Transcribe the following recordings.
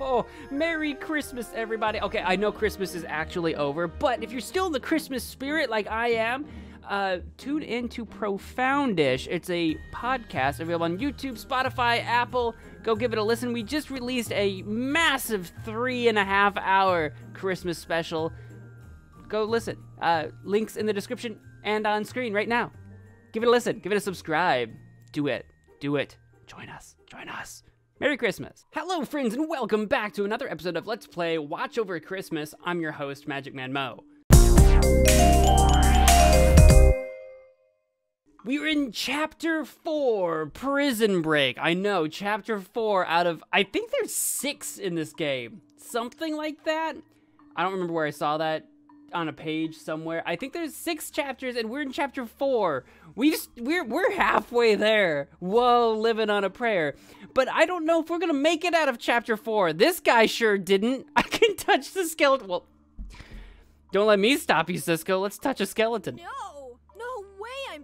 Oh, Merry Christmas, everybody. Okay, I know Christmas is actually over, but if you're still in the Christmas spirit like I am, tune in to Profoundish. It's a podcast available on YouTube, Spotify, Apple. Go give it a listen. We just released a massive 3.5-hour Christmas special. Go listen. Links in the description and on screen right now. Give it a listen. Give it a subscribe. Do it. Do it. Join us. Join us. Merry Christmas. Hello, friends, and welcome back to another episode of Let's Play Watch Over Christmas. I'm your host, Magic Man Mo. We're in Chapter 4, Prison Break. I know, Chapter 4 out of, I think there's 6 in this game. Something like that. I don't remember where I saw that on a page somewhere. I think there's 6 chapters and we're in Chapter 4. We're halfway there. Whoa, living on a prayer. But I don't know if we're gonna make it out of Chapter 4. This guy sure didn't. I can touch the skeleton. Well, don't let me stop you, Cisco. Let's touch a skeleton. No.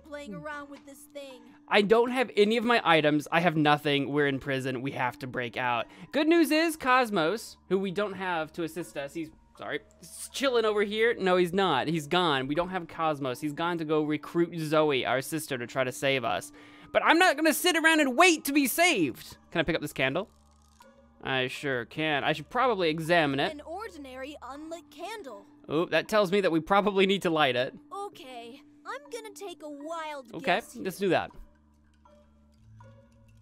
Playing around with this thing. I don't have any of my items. I have nothing. We're in prison. We have to break out. Good news is Cosmos, who we don't have to assist us. He's sorry. He's chilling over here. No, he's not. He's gone. We don't have Cosmos. He's gone to go recruit Zoe, our sister, to try to save us. But I'm not gonna sit around and wait to be saved. Can I pick up this candle? I sure can. I should probably examine it. An ordinary unlit candle. Oh, that tells me that we probably need to light it. Okay. I'm gonna take a wild guess. Okay, let's do that.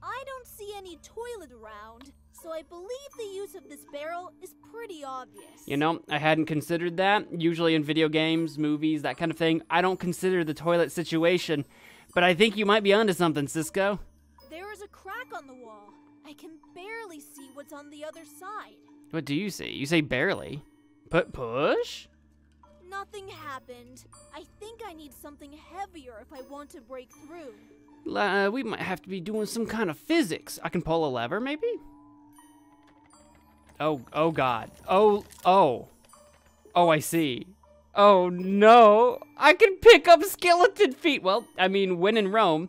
I don't see any toilet around, so I believe the use of this barrel is pretty obvious. You know, I hadn't considered that. Usually in video games, movies, that kind of thing, I don't consider the toilet situation. But I think you might be onto something, Cisco. There is a crack on the wall. I can barely see what's on the other side. What do you see? You say barely. Push? Nothing happened. I think I need something heavier if I want to break through. We might have to be doing some kind of physics. I can pull a lever, maybe? Oh God. Oh, I see. Oh, no. I can pick up skeleton feet. Well, I mean, when in Rome.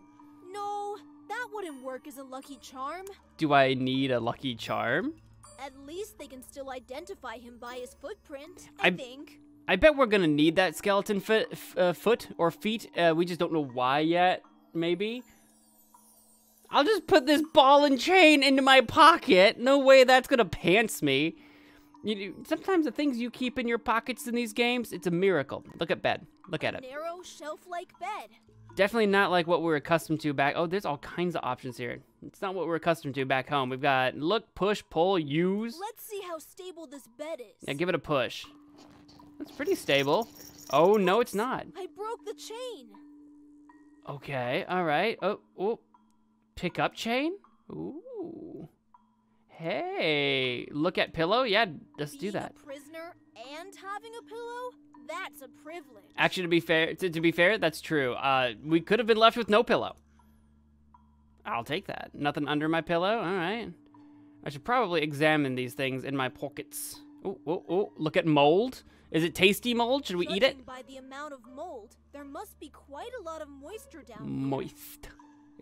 No, that wouldn't work as a lucky charm. Do I need a lucky charm? At least they can still identify him by his footprint, I think. I bet we're gonna need that skeleton foot or feet. We just don't know why yet, maybe. I'll just put this ball and chain into my pocket. No way that's gonna pants me. Sometimes the things you keep in your pockets in these games, it's a miracle. Look at bed. Look at it. Narrow shelf-like bed. Definitely not like what we're accustomed to back. Oh, there's all kinds of options here. It's not what we're accustomed to back home. We've got look, push, pull, use. Let's see how stable this bed is. Yeah, give it a push. It's pretty stable. Oh, no, it's not. I broke the chain. Okay, all right. Oh, pick up chain? Ooh. Hey, look at pillow? Yeah, let's do that. Being a prisoner and having a pillow? That's a privilege. Actually, to be fair, that's true. We could have been left with no pillow. I'll take that. Nothing under my pillow? All right. I should probably examine these things in my pockets. Oh, look at mold. Is it tasty mold? Should we eat it? By the amount of mold, there must be quite a lot of moisture down here. Moist.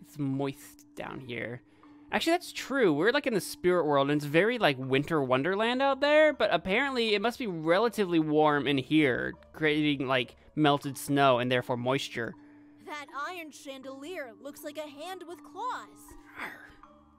It's moist down here. Actually, that's true. We're like in the spirit world, and it's very like winter wonderland out there, but apparently it must be relatively warm in here, creating like melted snow and therefore moisture. That iron chandelier looks like a hand with claws.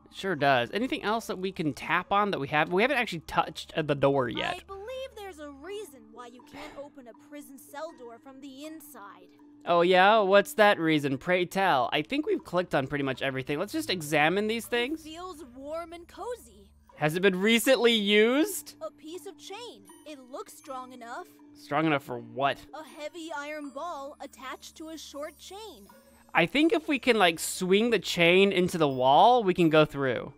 It sure does. Anything else that we can tap on that we have? We haven't actually touched the door yet. I believe there's a reason why you can't open a prison cell door from the inside. Oh yeah? What's that reason? Pray tell. I think we've clicked on pretty much everything. Let's just examine these things. It feels warm and cozy. Has it been recently used? A piece of chain. It looks strong enough. Strong enough for what? A heavy iron ball attached to a short chain. I think if we can like swing the chain into the wall, we can go through.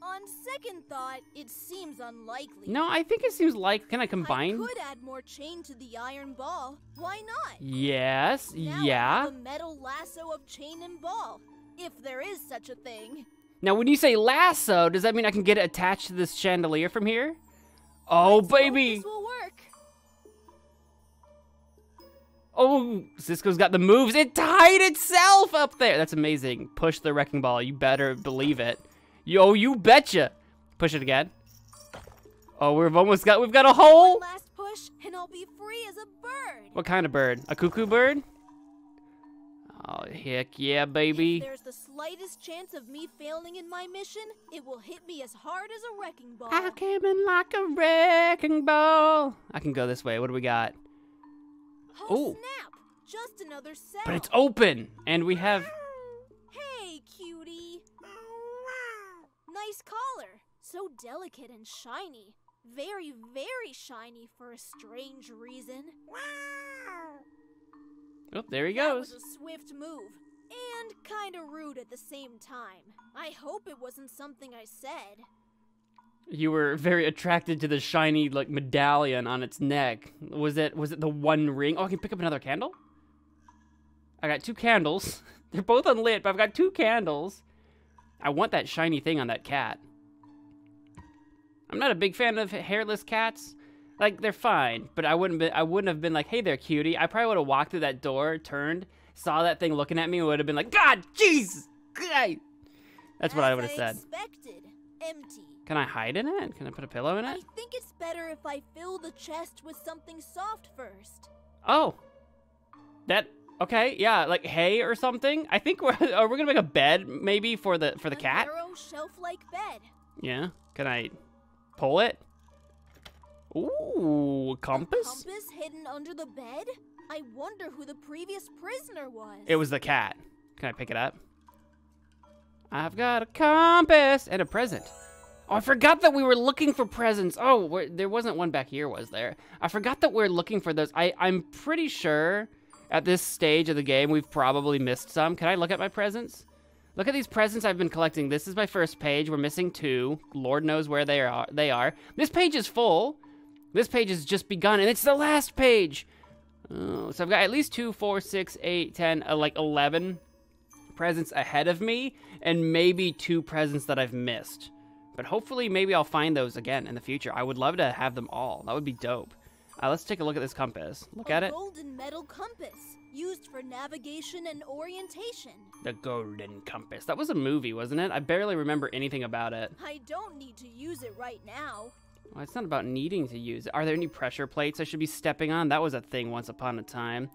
On second thought, it seems unlikely. No, I think it seems like, can I combine? I could add more chain to the iron ball. Why not? Yes, now yeah. I have a metal lasso of chain and ball, if there is such a thing. Now, when you say lasso, does that mean I can get it attached to this chandelier from here? Oh, baby. This will work. Oh, Cisco's got the moves. It tied itself up there. That's amazing. Push the wrecking ball. You better believe it. Yo, you betcha. Push it again. Oh, we've almost got, we've got a hole. One last push and I'll be free as a bird. What kind of bird? A cuckoo bird? Oh, heck yeah, baby. If there's the slightest chance of me failing in my mission, it will hit me as hard as a wrecking ball. I came in like a wrecking ball. I can go this way. What do we got? Oh, snap. Just another cell. But it's open. And we have... Hey, cutie. Nice collar. So delicate and shiny. Very, very shiny for a strange reason. Oh, there he goes. That was a swift move, and kind of rude at the same time. I hope it wasn't something I said. You were very attracted to the shiny, like, medallion on its neck. Was it the one ring? Oh, I can pick up another candle? I got two candles. They're both unlit, but I've got two candles. I want that shiny thing on that cat. I'm not a big fan of hairless cats. Like, they're fine, but I wouldn't have been like, hey there, cutie. I probably would have walked through that door, turned, saw that thing looking at me, and would have been like, God, Jesus, God. That's what I would have said. Expected, empty. Can I hide in it? Can I put a pillow in it? I think it's better if I fill the chest with something soft first. Oh. That, okay, yeah, like hay or something. I think we're gonna make a bed, maybe, for the cat? A narrow shelf-like bed. Yeah, can I pull it? Ooh, compass? A compass hidden under the bed? I wonder who the previous prisoner was. It was the cat. Can I pick it up? I've got a compass and a present. Oh, I forgot that we were looking for presents. Oh, there wasn't one back here, was there? I forgot that we're looking for those. I'm pretty sure at this stage of the game, we've probably missed some. Can I look at my presents? Look at these presents I've been collecting. This is my first page. We're missing two. Lord knows where they are. This page is full. This page has just begun, and it's the last page. Oh, so I've got at least 2, 4, 6, 8, 10, like 11 presents ahead of me, and maybe 2 presents that I've missed. But hopefully, maybe I'll find those again in the future. I would love to have them all. That would be dope. Let's take a look at this compass. Look at it. A golden metal compass used for navigation and orientation. The golden compass. That was a movie, wasn't it? I barely remember anything about it. I don't need to use it right now. Well, it's not about needing to use it. Are there any pressure plates I should be stepping on? That was a thing once upon a time.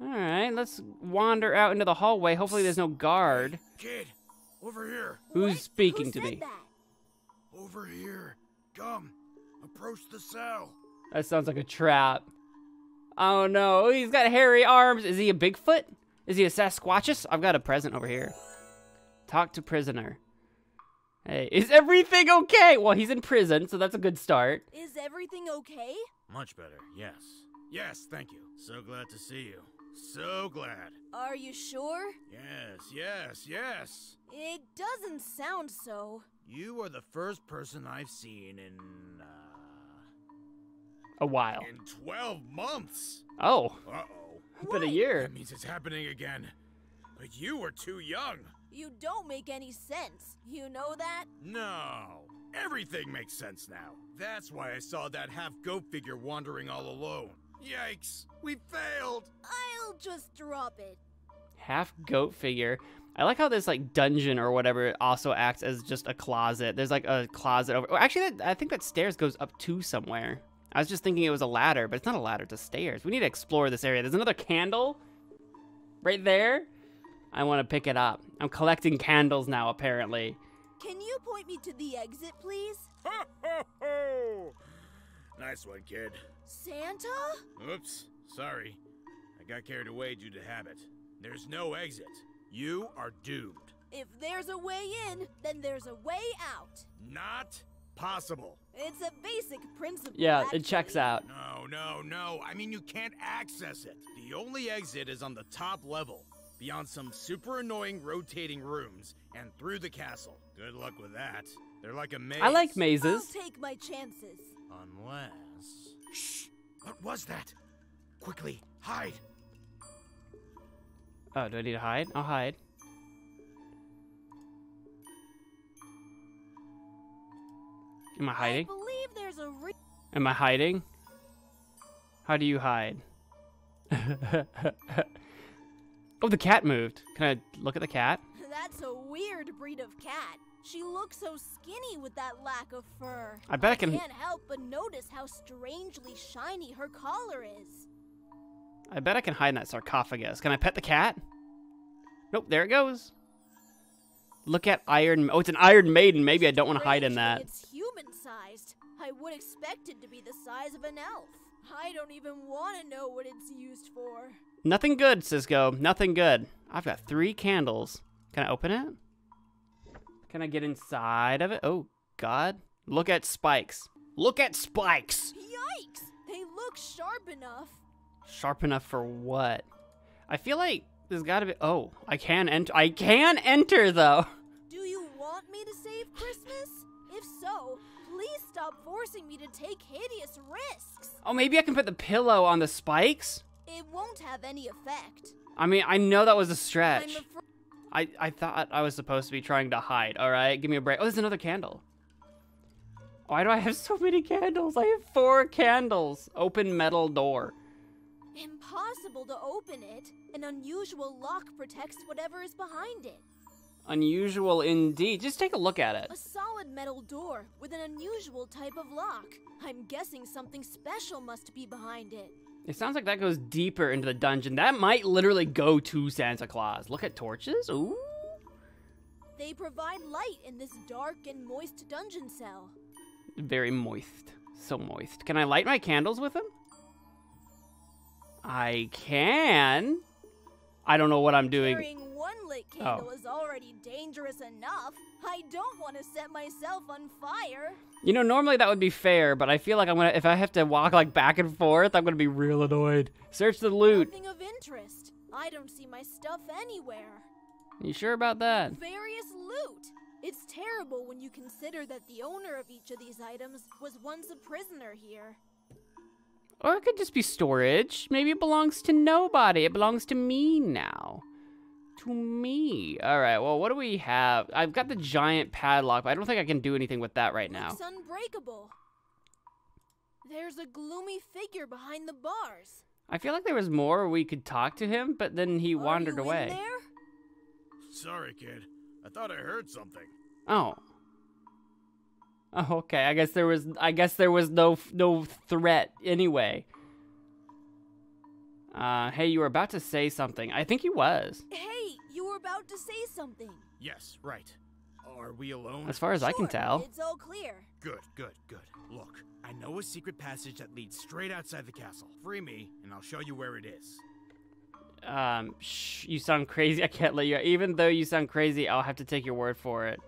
All right, let's wander out into the hallway. Hopefully there's no guard. Kid, over here. Who's speaking to me? That? Over here. Come, approach the cell. That sounds like a trap. Oh no, he's got hairy arms. Is he a Bigfoot? Is he a Sasquatchus? I've got a present over here. Talk to prisoner. Hey, is everything okay? Well, he's in prison, so that's a good start. Is everything okay? Much better, yes. Yes, thank you. So glad to see you. So glad. Are you sure? Yes, yes, yes. It doesn't sound so. You are the first person I've seen in... a while. In 12 months. Oh. Uh-oh. But a year. That means it's happening again. But you were too young. You don't make any sense. You know that? No. Everything makes sense now. That's why I saw that half-goat figure wandering all alone. Yikes. We failed. I'll just drop it. Half-goat figure. I like how this, like, dungeon or whatever also acts as just a closet. There's, like, a closet over... Actually, I think that stairs goes up to somewhere. I was just thinking it was a ladder, but it's not a ladder. It's a stairs. We need to explore this area. There's another candle right there. I want to pick it up. I'm collecting candles now, apparently. Can you point me to the exit, please? Ho, ho, ho! Nice one, kid. Santa? Oops, sorry. I got carried away due to habit. There's no exit. You are doomed. If there's a way in, then there's a way out. Not possible. It's a basic principle. Yeah, actually. It checks out. No, no, no. I mean, you can't access it. The only exit is on the top level. Beyond some super annoying rotating rooms and through the castle. Good luck with that. They're like a maze. I like mazes. I'll take my chances. Unless... Shh! What was that? Quickly, hide. Oh, do I need to hide? I'll hide. Am I hiding? I believe there's a Am I hiding? How do you hide? Oh, the cat moved. Can I look at the cat? That's a weird breed of cat. She looks so skinny with that lack of fur. I bet I can. I can't help but notice how strangely shiny her collar is. I bet I can hide in that sarcophagus. Can I pet the cat? Nope, there it goes. Look at Iron... Oh, it's an Iron Maiden. Maybe I don't want to hide in that. It's human-sized. I would expect it to be the size of an elf. I don't even want to know what it's used for. Nothing good, Cisco. Nothing good. I've got 3 candles. Can I open it? Can I get inside of it? Oh, God. Look at spikes. Look at spikes! Yikes! They look sharp enough. Sharp enough for what? I feel like there's gotta be... Oh, I can enter, though! Do you want me to save Christmas? If so, please stop forcing me to take hideous risks. Oh, maybe I can put the pillow on the spikes? It won't have any effect. I mean, I know that was a stretch. I thought I was supposed to be trying to hide. All right, give me a break. Oh, there's another candle. Why do I have so many candles? I have 4 candles. Open metal door. Impossible to open it. An unusual lock protects whatever is behind it. Unusual indeed. Just take a look at it. A solid metal door with an unusual type of lock. I'm guessing something special must be behind it. It sounds like that goes deeper into the dungeon. That might literally go to Santa Claus. Look at torches. Ooh. They provide light in this dark and moist dungeon cell. Very moist. So moist. Can I light my candles with them? I can. I don't know what I'm doing. Carrying one lit candle is already dangerous enough. I don't want to set myself on fire. You know, normally that would be fair, but I feel like I'm gonna, if I have to walk like back and forth, I'm gonna be real annoyed. Search the loot. Nothing of interest. I don't see my stuff anywhere. You sure about that? Various loot. It's terrible when you consider that the owner of each of these items was once a prisoner here. Or it could just be storage. Maybe it belongs to nobody. It belongs to me now. To me. All right, well, what do we have? I've got the giant padlock, but I don't think I can do anything with that right now. It's unbreakable. There's a gloomy figure behind the bars. I feel like there was more we could talk to him, but then he wandered away. Are you in there? Sorry, kid. I thought I heard something. Oh. Oh, okay. I guess there was no threat anyway. Hey, you were about to say something. I think he was. Hey, you were about to say something. Yes, right. Are we alone? As far as I can tell. It's all clear. Good, good, good. Look, I know a secret passage that leads straight outside the castle. Free me, and I'll show you where it is. Shh, you sound crazy. I can't let you out. Even though you sound crazy, I'll have to take your word for it.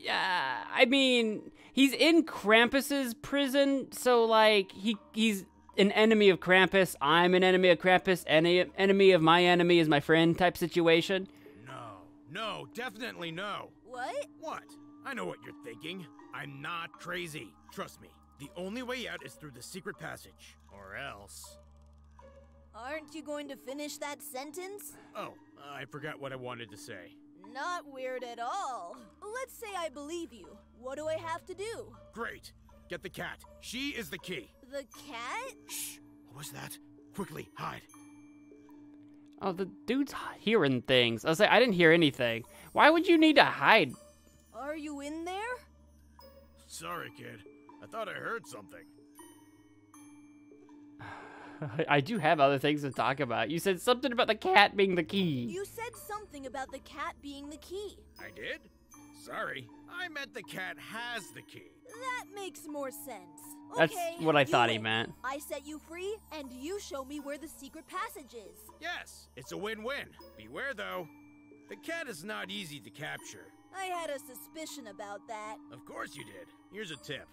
Yeah, I mean, he's in Krampus's prison, so, like, he's an enemy of Krampus. I'm an enemy of Krampus. Any enemy of my enemy is my friend type situation. No, no, definitely no. What? What? I know what you're thinking. I'm not crazy. Trust me, the only way out is through the secret passage, or else... Aren't you going to finish that sentence? Oh, I forgot what I wanted to say. Not weird at all. Let's say I believe you. What do I have to do? Great. Get the cat. She is the key. The cat? Shh. What was that? Quickly, hide. Oh, the dude's hearing things. I was like, I didn't hear anything. Why would you need to hide? Are you in there? Sorry, kid. I thought I heard something. I do have other things to talk about. You said something about the cat being the key. You said something about the cat being the key. I did? Sorry. I meant the cat has the key. That makes more sense. That's okay, what I thought he meant. I set you free, and you show me where the secret passage is. Yes, it's a win-win. Beware, though. The cat is not easy to capture. I had a suspicion about that. Of course you did. Here's a tip.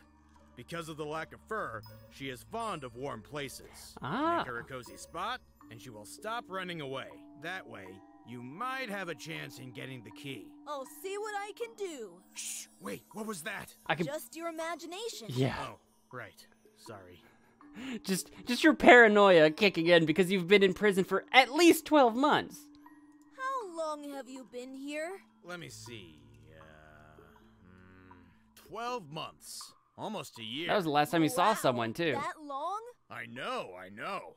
Because of the lack of fur, she is fond of warm places. Ah. Make her a cozy spot, and she will stop running away. That way, you might have a chance in getting the key. I'll see what I can do. Shh, wait, what was that? Just your imagination. Yeah. Oh, right. Sorry. Just your paranoia kicking in because you've been in prison for at least 12 months. How long have you been here? Let me see. 12 months. Almost a year. That was the last time you saw someone, too. That long? I know, I know.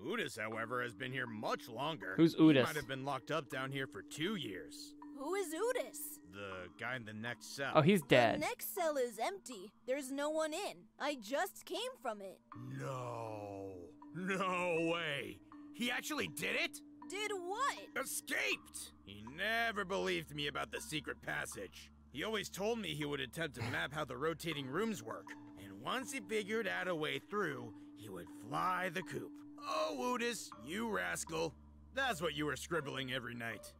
Udis, however, has been here much longer. Who's Udis? He might have been locked up down here for 2 years. Who is Udis? The guy in the next cell. Oh, he's dead. The next cell is empty. There's no one in. I just came from it. No. No way. He actually did it? Did what? Escaped. He never believed me about the secret passage. He always told me he would attempt to map how the rotating rooms work. And once he figured out a way through, he would fly the coop. Oh, Udis, you rascal. That's what you were scribbling every night.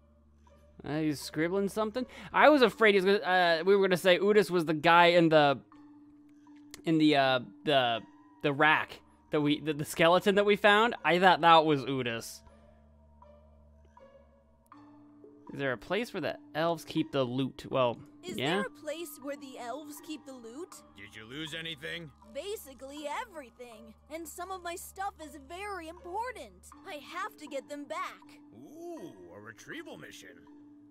He's scribbling something? I was afraid he was gonna, we were going to say Udis was the guy in the... the rack. That we... The skeleton that we found. I thought that was Udis. Is there a place where the elves keep the loot? Well, is yeah. Is there a place where the elves keep the loot? Did you lose anything? Basically everything. And some of my stuff is very important. I have to get them back. Ooh, a retrieval mission.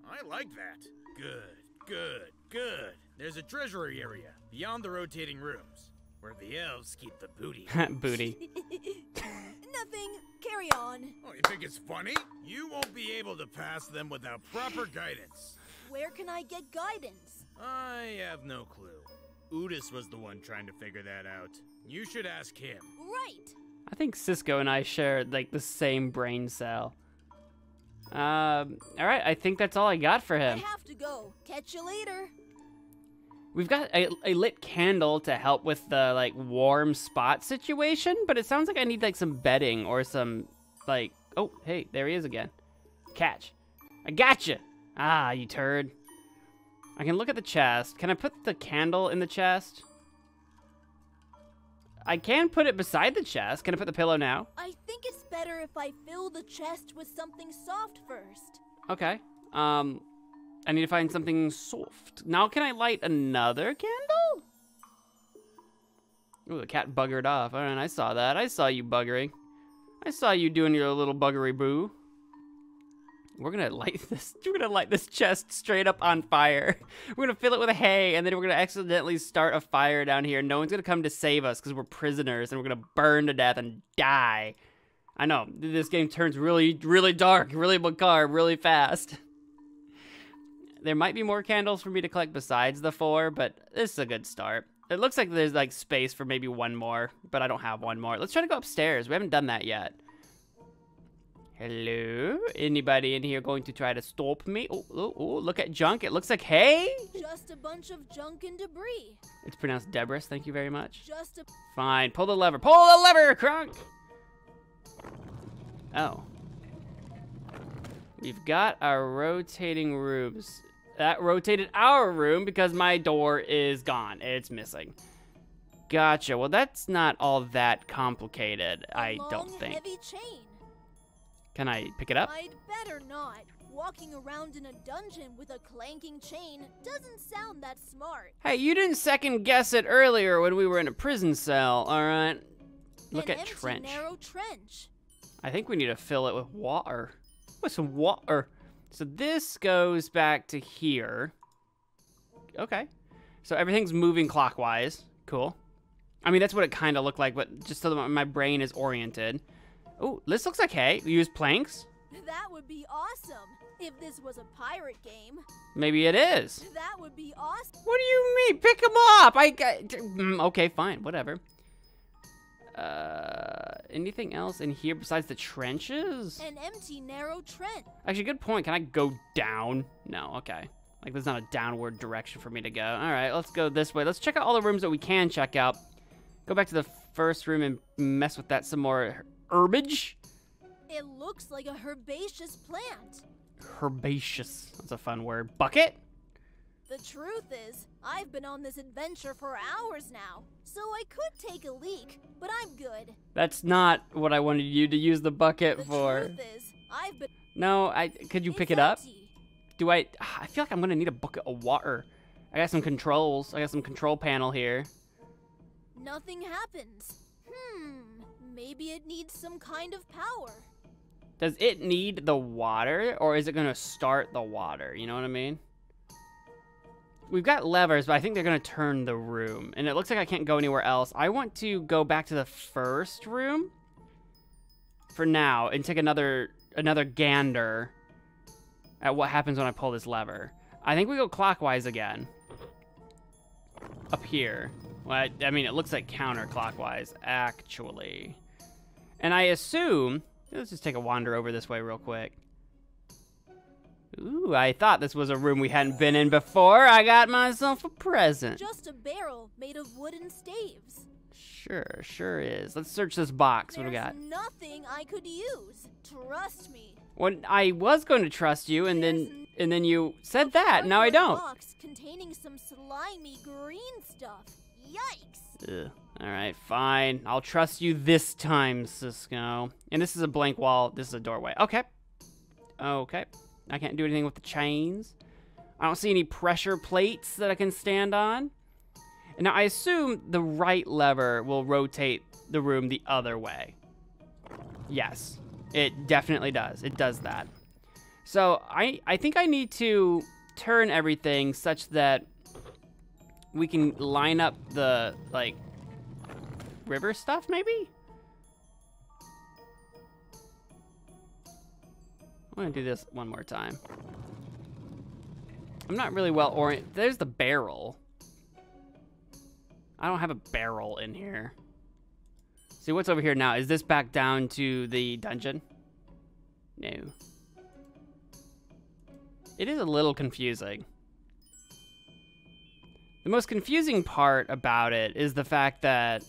I like that. Good, good, good. There's a treasury area beyond the rotating rooms where the elves keep the booty. Booty. Nothing. Carry on. Oh, you think it's funny? You won't be able to pass them without proper guidance. Where can I get guidance? I have no clue. Udis was the one trying to figure that out. You should ask him. Right. I think Cisco and I share, like, the same brain cell. All right, I think that's all I got for him. I have to go. Catch you later. We've got a lit candle to help with the, like, warm spot situation, but it sounds like I need, like, some bedding or some, like... Oh, hey, there he is again. Catch. I gotcha! Ah, you turd. I can look at the chest. Can I put the candle in the chest? I can put it beside the chest. Can I put the pillow now? I think it's better if I fill the chest with something soft first. Okay. I need to find something soft. Now can I light another candle? Ooh, the cat buggered off. All right, I saw that. I saw you buggering. I saw you doing your little buggery boo. We're gonna light this chest straight up on fire. We're gonna fill it with hay, and then we're gonna accidentally start a fire down here. No one's gonna come to save us because we're prisoners, and we're gonna burn to death and die. I know, this game turns really, really dark, really macabre, really fast. There might be more candles for me to collect besides the 4, but this is a good start. It looks like there's, like, space for maybe one more, but I don't have one more. Let's try to go upstairs. We haven't done that yet. Hello? Anybody in here going to try to stop me? Oh, oh, oh, look at junk. It looks like hay. Just a bunch of junk and debris. It's pronounced Debris. Thank you very much. Just a... Fine. Pull the lever. Pull the lever, Kronk! Oh. We've got our rotating rooms. That rotated our room because my door is gone. It's missing. Gotcha. Well, that's not all that complicated, I don't think. Heavy chain. Can I pick it up? I'd better not. Walking around in a dungeon with a clanking chain doesn't sound that smart. Hey, you didn't second guess it earlier when we were in a prison cell, all right? Look at trench. Narrow trench. I think we need to fill it with water. With some water. So this goes back to here. Okay. So everything's moving clockwise. Cool. I mean, that's what it kind of looked like, but just so that my brain is oriented. Oh, this looks like hay. We use planks. That would be awesome if this was a pirate game. Maybe it is. That would be awesome. What do you mean? Pick them up. Okay, fine. Whatever. Anything else in here besides the trenches? An empty, narrow trench. Actually, good point. Can I go down? No, okay. Like, there's not a downward direction for me to go. All right, let's go this way. Let's check out all the rooms that we can check out. Go back to the first room and mess with that some more herbage. It looks like a herbaceous plant. Herbaceous. That's a fun word. Bucket? The truth is, I've been on this adventure for hours now, so I could take a leak, but I'm good. That's not what I wanted you to use the bucket for. The truth is, I've been... No, could you pick it up? Do I feel like I'm going to need a bucket of water. I got some controls. I got some control panel here. Nothing happens. Maybe it needs some kind of power. Does it need the water, or is it going to start the water? You know what I mean? We've got levers, but I think they're going to turn the room. And it looks like I can't go anywhere else. I want to go back to the first room for now and take another gander at what happens when I pull this lever. I think we go clockwise again. Up here. Well, I mean, it looks like counterclockwise, actually. And I assume... Let's just take a wander over this way real quick. Ooh, I thought this was a room we hadn't been in before. I got myself a present. Just a barrel made of wooden staves. Sure, sure is. Let's search this box. What do we got? There's nothing I could use. Trust me. When I was going to trust you, and then you said that. Now I don't. Box containing some slimy green stuff. Yikes. Ugh. All right, fine. I'll trust you this time, Cisco. And this is a blank wall. This is a doorway. Okay. Okay. I can't do anything with the chains. I don't see any pressure plates that I can stand on. And now I assume the right lever will rotate the room the other way. Yes, it definitely does. It does that. So I think I need to turn everything such that we can line up the, like, river stuff, maybe? I'm gonna do this one more time. I'm not really well oriented. There's the barrel. I don't have a barrel in here. See, what's over here now? Is this back down to the dungeon? No. It is a little confusing. The most confusing part about it is the fact that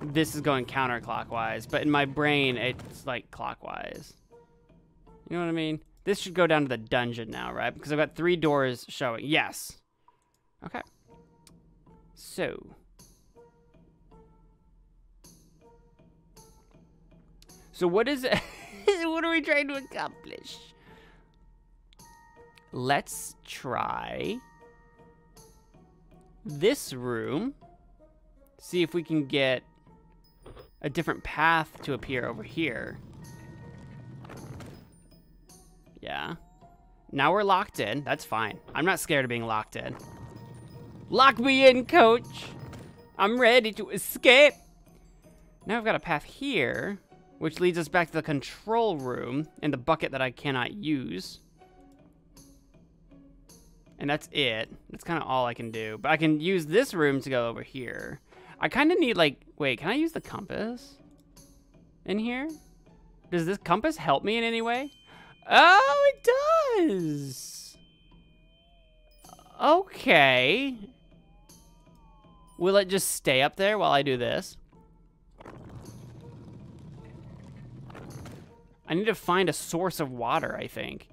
this is going counterclockwise, but in my brain, it's like clockwise. You know what I mean? This should go down to the dungeon now, right? Because I've got 3 doors showing. Yes. Okay. So what is it? What are we trying to accomplish? Let's try this room. See if we can get a different path to appear over here. Yeah. Now we're locked in. That's fine. I'm not scared of being locked in. Lock me in, coach. I'm ready to escape. Now I've got a path here, which leads us back to the control room and the bucket that I cannot use. And that's it. That's kind of all I can do. But I can use this room to go over here. I kind of need, like, wait, can I use the compass in here? Does this compass help me in any way? Oh, it does. Okay. Will it just stay up there while I do this? I need to find a source of water, I think.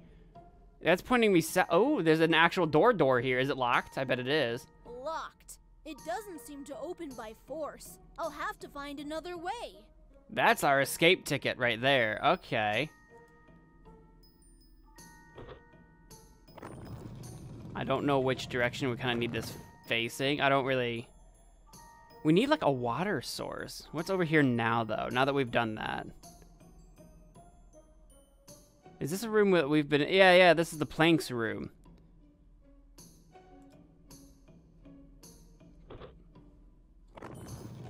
That's pointing me south. Oh, there's an actual door here. Is it locked? I bet it is. Locked. It doesn't seem to open by force. I'll have to find another way. That's our escape ticket right there. Okay. I don't know which direction we kind of need this facing. I don't really... We need like a water source. What's over here now though? Now that we've done that. Is this a room that we've been in? Yeah, yeah, this is the planks room.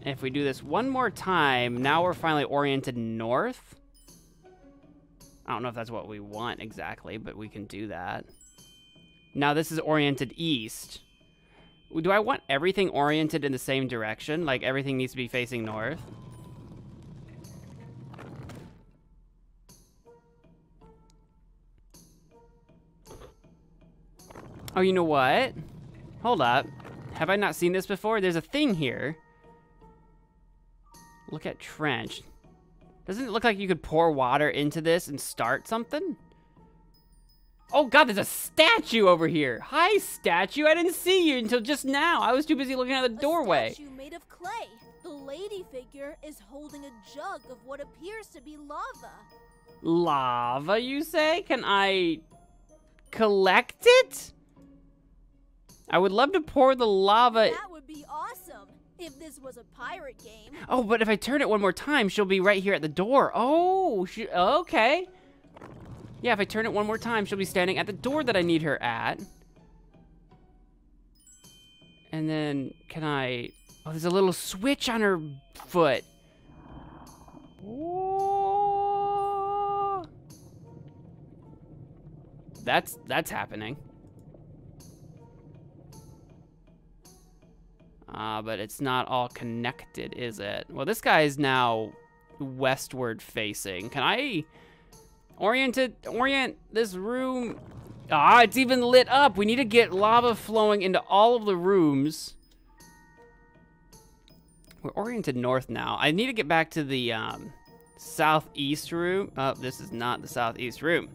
And if we do this one more time, now we're finally oriented north. I don't know if that's what we want exactly, but we can do that. Now this is oriented east. Do I want everything oriented in the same direction? Like everything needs to be facing north? Oh, you know what? Hold up. Have I not seen this before? There's a thing here. Look at trench. Doesn't it look like you could pour water into this and start something? Oh God, there's a statue over here. Hi, statue. I didn't see you until just now. I was too busy looking at the doorway. A statue made of clay. The lady figure is holding a jug of what appears to be lava. Lava, you say? Can I collect it? I would love to pour the lava. That would be awesome. If this was a pirate game. Oh, but if I turn it one more time, she'll be right here at the door. Oh, okay. Yeah, if I turn it one more time, she'll be standing at the door that I need her at. And then can I... Oh, there's a little switch on her foot. Ooh. that's happening. But it's not all connected, is it? Well, this guy is now westward facing. Can I orient this room? Ah, it's even lit up. We need to get lava flowing into all of the rooms. We're oriented north now. I need to get back to the southeast room. Oh, this is not the southeast room.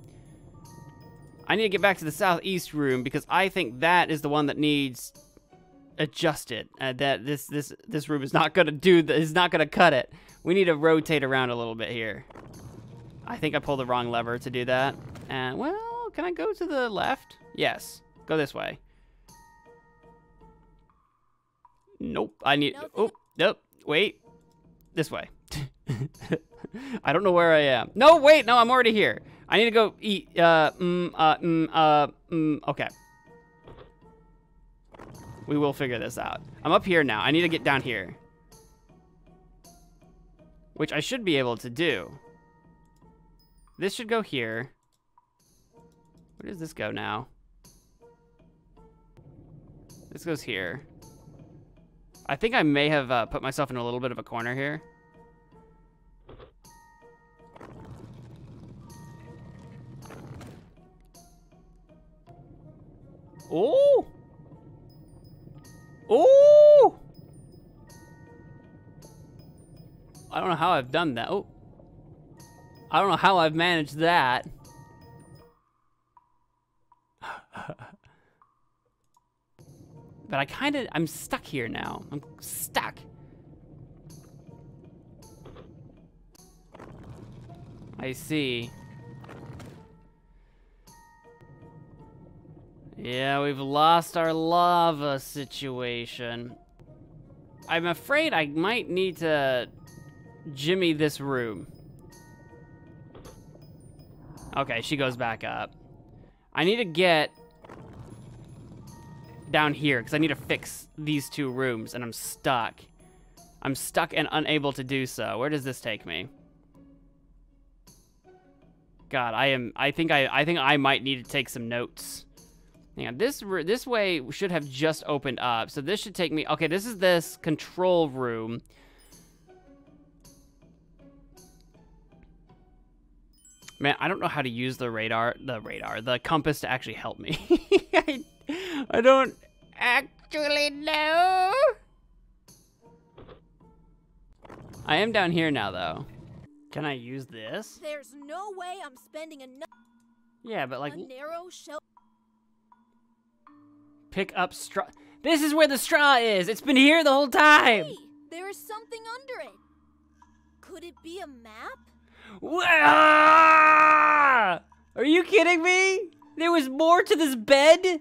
I need to get back to the southeast room because I think that is the one that needs adjusted. That this room is not gonna do. Is not gonna cut it. We need to rotate around a little bit here. I think I pulled the wrong lever to do that. And well. Can I go to the left? Yes. Go this way. Nope. I need... Oh, nope. Wait. This way. I don't know where I am. No, wait. No, I'm already here. I need to go eat. Okay. We will figure this out. I'm up here now. I need to get down here. Which I should be able to do. This should go here. Where does this go now? This goes here. I think I may have put myself in a little bit of a corner here. Ooh! Ooh! I don't know how I've done that. Oh! I don't know how I've managed that. But I kind of, I'm stuck here now. I'm stuck. I see. Yeah, we've lost our lava situation. I'm afraid I might need to jimmy this room. Okay, she goes back up. I need to get down here because I need to fix these two rooms and I'm stuck. I'm stuck and unable to do so. Where does this take me? God, I think I might need to take some notes. Yeah, this way should have just opened up. So this should take me. Okay, this is this control room. Man, I don't know how to use the compass to actually help me. I don't actually know. I am down here now, though. Can I use this? There's no way I'm spending enough. Yeah, but like... narrow shell. Pick up straw. This is where the straw is. It's been here the whole time. Hey, there is something under it. Could it be a map? Are you kidding me? There was more to this bed?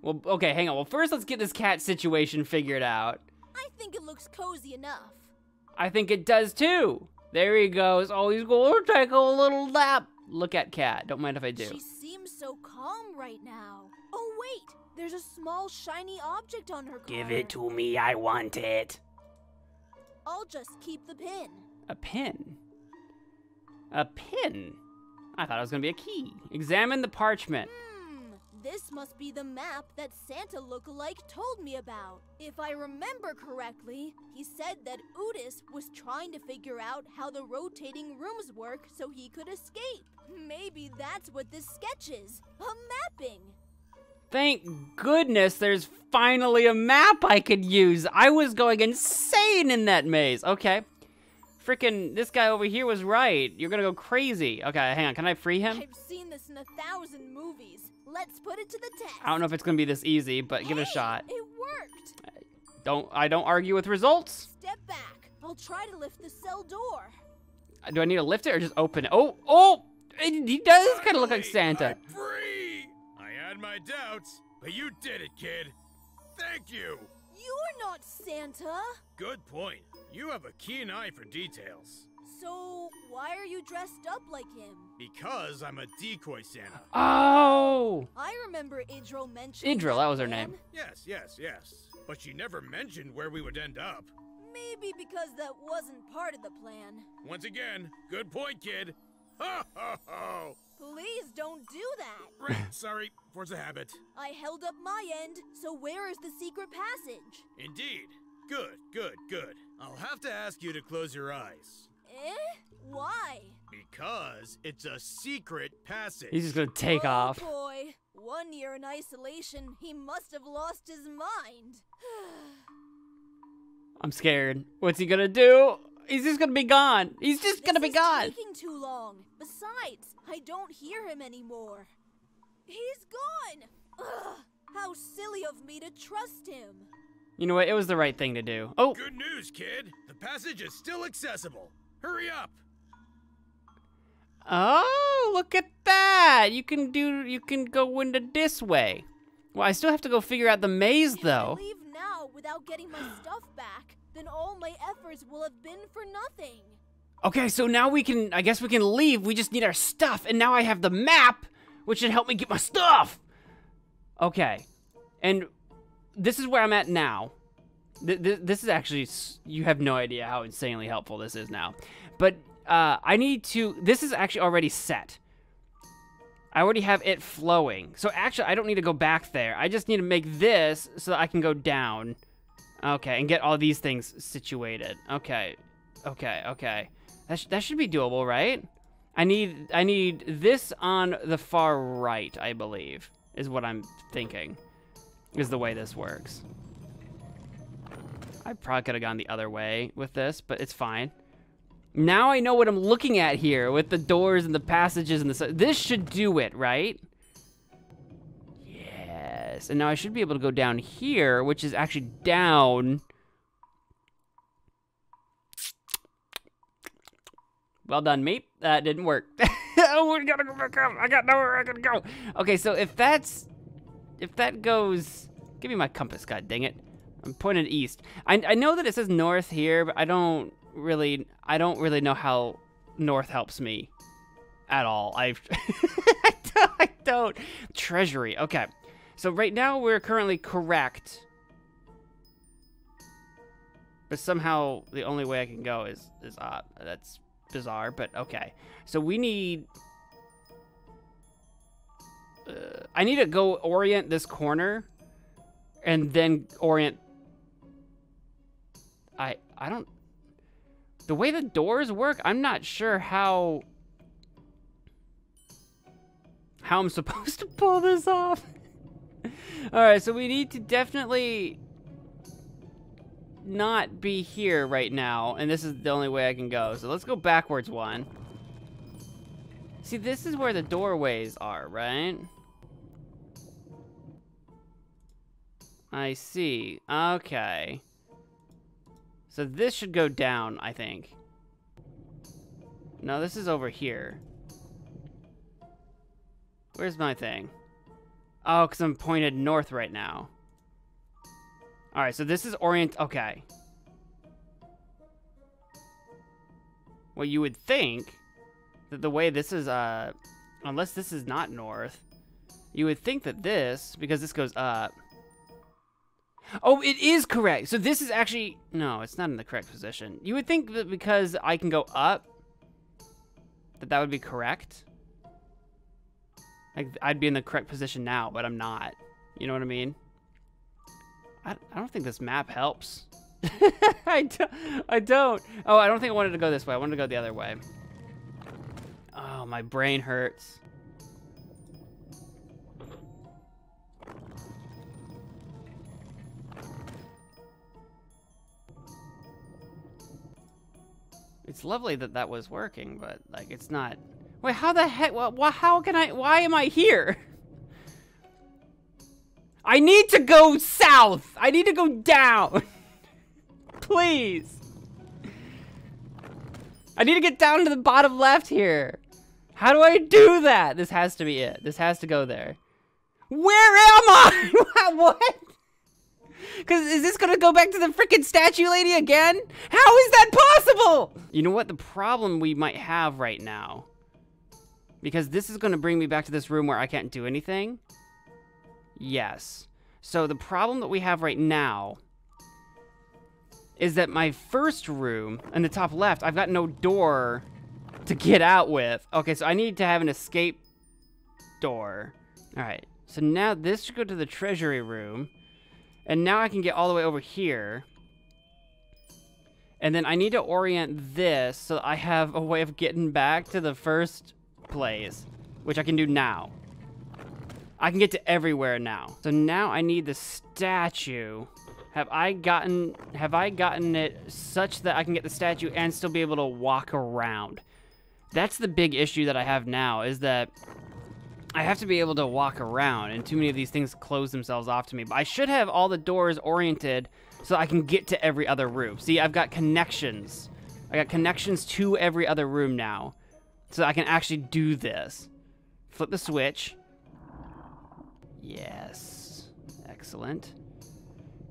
Well, okay, hang on. Well, first let's get this cat situation figured out. I think it looks cozy enough. I think it does too. There he goes. Oh, he's going to take a little nap. Look at cat. Don't mind if I do. She seems so calm right now. Oh, wait. There's a small shiny object on her collar. Give it to me. I want it. I'll just keep the pin. A pin? A pin? I thought it was going to be a key. Examine the parchment. This must be the map that Santa lookalike told me about. If I remember correctly, he said that Udis was trying to figure out how the rotating rooms work so he could escape. Maybe that's what this sketch is, a mapping. Thank goodness there's finally a map I could use. I was going insane in that maze. Okay. Freaking, this guy over here was right. You're gonna go crazy. Okay, hang on. Can I free him? I've seen this in 1,000 movies. Let's put it to the test. I don't know if it's gonna be this easy, but hey, give it a shot. It worked. I don't argue with results. Step back. I'll try to lift the cell door. Do I need to lift it or just open it? Oh! He does kind of look like Santa. I'm free. I had my doubts, but you did it, kid. Thank you. You're not Santa. Good point. You have a keen eye for details. So, why are you dressed up like him? Because I'm a decoy Santa. Oh! I remember Idril mentioned... Idril, that was her name. Yes. But she never mentioned where we would end up. Maybe because that wasn't part of the plan. Once again, good point, kid. Ho, ho, ho! Please don't do that. Sorry, force of habit. I held up my end, so where is the secret passage? Indeed. Good, good, good. I'll have to ask you to close your eyes. Eh? Why? Because it's a secret passage. He's just gonna take off. Boy. 1 year in isolation, he must have lost his mind. I'm scared. What's he gonna do? He's just gonna be gone. He's just gonna be gone. This is taking too long. Besides, I don't hear him anymore. He's gone. Ugh, how silly of me to trust him. You know what? It was the right thing to do. Oh. Good news, kid. The passage is still accessible. Hurry up. Oh, look at that. You can go into this way. Well, I still have to go figure out the maze though. If I leave now without getting my stuff back, then all my efforts will have been for nothing. Okay, so now I guess we can leave. We just need our stuff, and now I have the map, which should help me get my stuff. Okay, and this is where I'm at now. This is actually, you have no idea how insanely helpful this is now. But I need to, this is actually already set. I already have it flowing. So actually, I don't need to go back there. I just need to make this so that I can go down. Okay, and get all these things situated. Okay, okay, okay. That should be doable, right? I need this on the far right, I believe, is what I'm thinking, is the way this works. I probably could have gone the other way with this, but it's fine. Now I know what I'm looking at here with the doors and the passages and the... This should do it, right? And now I should be able to go down here, which is actually down. Well done, mate. That didn't work. Oh, we gotta go back up. I got nowhere I can go. Okay, so if that goes, give me my compass. God dang it! I'm pointing east. I know that it says north here, but I don't really know how north helps me at all. I don't. Treasury. Okay. So right now we're currently correct, but somehow the only way I can go is up. That's bizarre, but okay. So we need, I need to go orient this corner, and then orient. I don't. The way the doors work, I'm not sure how I'm supposed to pull this off. All right, so we need to definitely not be here right now, and this is the only way I can go. So let's go backwards one. See, this is where the doorways are, right? I see. Okay. So this should go down, I think. No, this is over here. Where's my thing? Oh, because I'm pointed north right now. All right, so this is orient. Okay. Well, you would think that the way this is, unless this is not north, you would think that this, because this goes up. Oh, it is correct. So this is actually, no, it's not in the correct position. You would think that because I can go up, that would be correct. Like, I'd be in the correct position now, but I'm not. You know what I mean? I don't think this map helps. I don't. Oh, I don't think I wanted to go this way. I wanted to go the other way. Oh, my brain hurts. It's lovely that that was working, but, like, it's not... Wait, how the heck? Well, how can I? Why am I here? I need to go south. I need to go down. Please. I need to get down to the bottom left here. How do I do that? This has to be it. This has to go there. Where am I? What? Because is this going to go back to the freaking statue lady again? How is that possible? You know what? The problem we might have right now. Because this is going to bring me back to this room where I can't do anything. Yes. So the problem that we have right now is that my first room in the top left, I've got no door to get out with. Okay, so I need to have an escape store. Alright, so now this should go to the treasury room. And now I can get all the way over here. And then I need to orient this so that I have a way of getting back to the first place, which I can do now. I can get to everywhere now. So now I need the statue. Have I gotten it such that I can get the statue and still be able to walk around? That's the big issue that I have now, is that I have to be able to walk around, and too many of these things close themselves off to me. But I should have all the doors oriented so I can get to every other room. See, I've got connections. I got connections to every other room now, so I can actually do this. Flip the switch. Yes. Excellent.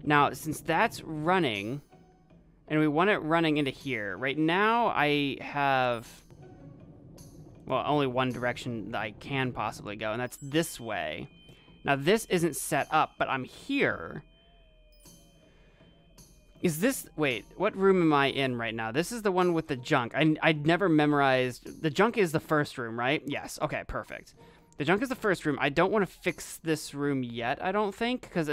Now, since that's running, and we want it running into here. Right now, I have, well, only one direction that I can possibly go, and that's this way. Now, this isn't set up, but I'm here. Is this, wait, what room am I in right now? This is the one with the junk. I'd never memorized, the junk is the first room, right? Yes, okay, perfect. The junk is the first room. I don't want to fix this room yet, I don't think, because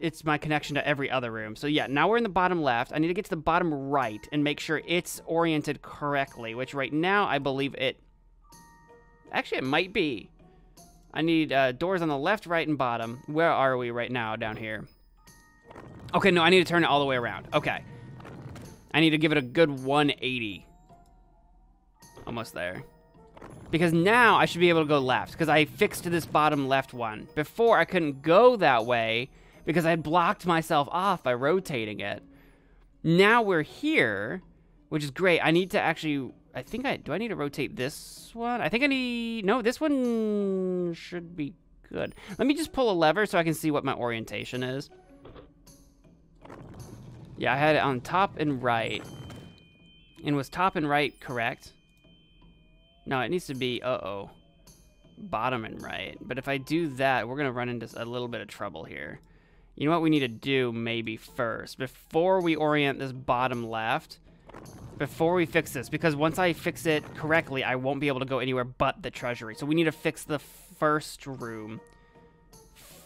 it's my connection to every other room. So yeah, now we're in the bottom left. I need to get to the bottom right and make sure it's oriented correctly, which right now I believe it, actually it might be. I need doors on the left, right, and bottom. Where are we right now down here? Okay, no, I need to turn it all the way around. Okay. I need to give it a good 180. Almost there. Because now I should be able to go left, because I fixed this bottom left one. Before, I couldn't go that way because I had blocked myself off by rotating it. Now we're here, which is great. I need to actually, do I need to rotate this one? I think I need, no, this one should be good. Let me just pull a lever so I can see what my orientation is. Yeah, I had it on top and right. And was top and right correct? No, it needs to be, uh-oh, bottom and right. But if I do that, we're gonna run into a little bit of trouble here. You know what we need to do maybe first, before we orient this bottom left, before we fix this, because once I fix it correctly, I won't be able to go anywhere but the treasury. So we need to fix the first room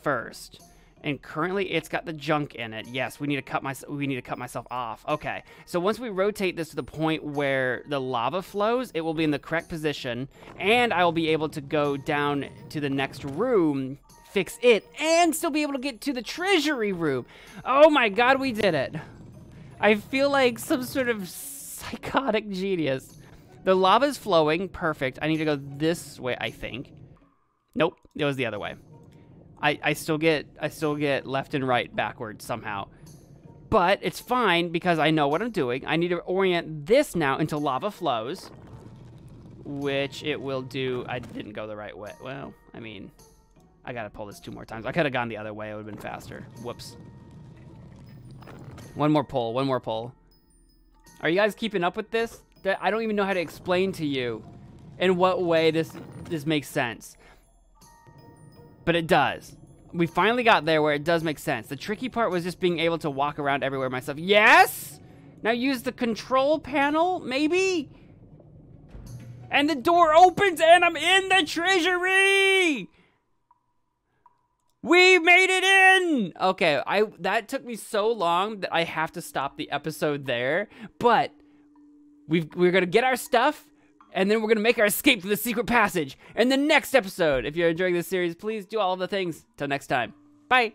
first. And currently it's got the junk in it. Yes, we need to cut myself off. Okay. So once we rotate this to the point where the lava flows, it will be in the correct position, and I will be able to go down to the next room, fix it, and still be able to get to the treasury room. Oh my god, we did it. I feel like some sort of psychotic genius. The lava is flowing, perfect. I need to go this way, I think. Nope, it was the other way. I still get left and right backwards somehow. But it's fine because I know what I'm doing. I need to orient this now until lava flows, which it will do. I didn't go the right way. Well, I mean, I gotta pull this two more times. I could have gone the other way, it would have been faster. Whoops. One more pull. Are you guys keeping up with this? I don't even know how to explain to you in what way this makes sense. But it does. We finally got there where it does make sense. The tricky part was just being able to walk around everywhere myself. Yes! Now use the control panel, maybe? And the door opens and I'm in the treasury! We made it in! Okay, that took me so long that I have to stop the episode there. But we're gonna get our stuff, and then we're gonna make our escape to the secret passage in the next episode. If you're enjoying this series, please do all of the things. Till next time, bye.